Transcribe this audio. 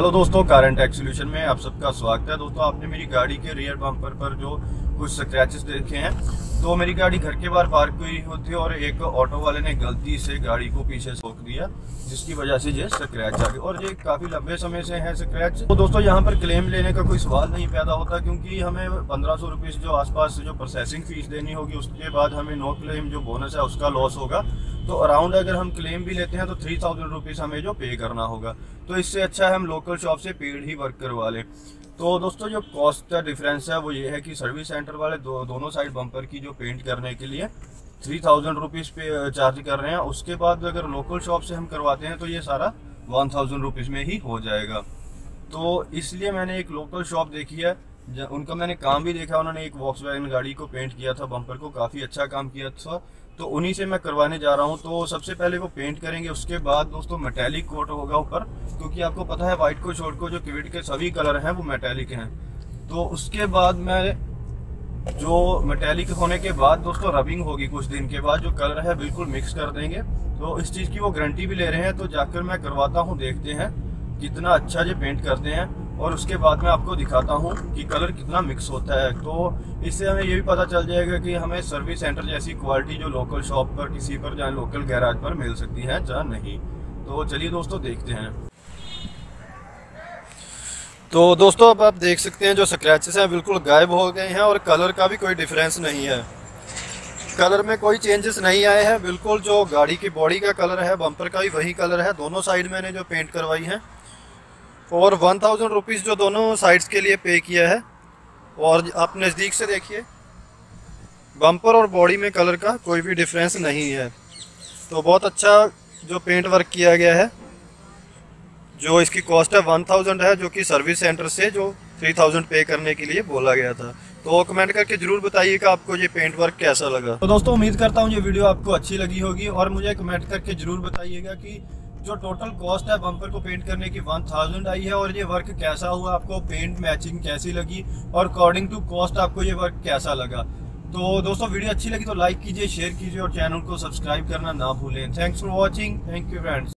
Hello दोस्तों, car and tech solution में आप सबका स्वागत है। दोस्तों, आपने मेरी गाड़ी के रियर बम्पर पर जो कुछ स्क्रैचेस देखे हैं, तो मेरी गाड़ी घर के बाहर पार्क हुई होती है और एक ऑटो वाले ने गलती से गाड़ी को पीछे ठोक दिया, जिसकी वजह से ये स्क्रैच आ गए और ये काफी लंबे समय से है स्क्रैच। तो दोस्तों, यहाँ पर क्लेम लेने का कोई सवाल नहीं पैदा होता, क्योंकि हमें 1500 रुपये जो आसपास जो प्रोसेसिंग फीस देनी होगी, उसके बाद हमें नो क्लेम जो बोनस है उसका लॉस होगा। तो अराउंड अगर हम क्लेम भी लेते हैं तो 3000 रुपीज़ हमें जो पे करना होगा। तो इससे अच्छा है हम लोकल शॉप से पेड़ ही वर्क करवा लें। तो दोस्तों, जो कॉस्ट का डिफरेंस है वो ये है कि सर्विस सेंटर वाले दोनों साइड बम्पर की जो पेंट करने के लिए 3000 रुपीज़ पे चार्ज कर रहे हैं, उसके बाद अगर लोकल शॉप से हम करवाते हैं तो ये सारा 1000 रुपीज़ में ही हो जाएगा। तो इसलिए मैंने एक लोकल शॉप देखी है, उनका मैंने काम भी देखा। उन्होंने एक वॉक्सवैगन गाड़ी को पेंट किया था, बम्पर को काफ़ी अच्छा काम किया था, तो उन्हीं से मैं करवाने जा रहा हूं। तो सबसे पहले वो पेंट करेंगे, उसके बाद दोस्तों मेटेलिक कोट होगा ऊपर, क्योंकि आपको पता है वाइट को छोड़ को जो क्विड के सभी कलर हैं वो मेटेलिक हैं। तो उसके बाद मैं जो मेटेलिक होने के बाद दोस्तों रबिंग होगी कुछ दिन के बाद, जो कलर है बिल्कुल मिक्स कर देंगे। तो इस चीज़ की वो गारंटी भी ले रहे हैं, तो जाकर मैं करवाता हूँ, देखते हैं कितना अच्छा ये पेंट करते हैं और उसके बाद मैं आपको दिखाता हूँ कि कलर कितना मिक्स होता है। तो इससे हमें ये भी पता चल जाएगा कि हमें सर्विस सेंटर जैसी क्वालिटी जो लोकल शॉप पर किसी पर या लोकल गैराज पर मिल सकती है या नहीं। तो चलिए दोस्तों देखते हैं। तो दोस्तों, अब आप देख सकते हैं जो स्क्रैचेस हैं बिल्कुल गायब हो गए हैं और कलर का भी कोई डिफरेंस नहीं है, कलर में कोई चेंजेस नहीं आए हैं। बिल्कुल जो गाड़ी की बॉडी का कलर है, बम्पर का भी वही कलर है। दोनों साइड मैंने जो पेंट करवाई है और 1000 रुपीज़ जो दोनों साइड्स के लिए पे किया है। और आप नज़दीक से देखिए, बम्पर और बॉडी में कलर का कोई भी डिफरेंस नहीं है। तो बहुत अच्छा जो पेंट वर्क किया गया है। जो इसकी कॉस्ट है 1000 है, जो कि सर्विस सेंटर से जो 3000 पे करने के लिए बोला गया था। तो कमेंट करके जरूर बताइएगा आपको ये पेंट वर्क कैसा लगा। तो दोस्तों, उम्मीद करता हूँ ये वीडियो आपको अच्छी लगी होगी और मुझे कमेंट करके जरूर बताइएगा कि जो टोटल कॉस्ट है बम्पर को पेंट करने की 1000 आई है और ये वर्क कैसा हुआ, आपको पेंट मैचिंग कैसी लगी और अकॉर्डिंग टू कॉस्ट आपको ये वर्क कैसा लगा। तो दोस्तों, वीडियो अच्छी लगी तो लाइक कीजिए, शेयर कीजिए और चैनल को सब्सक्राइब करना ना भूलें। Thanks for watching. Thank you friends.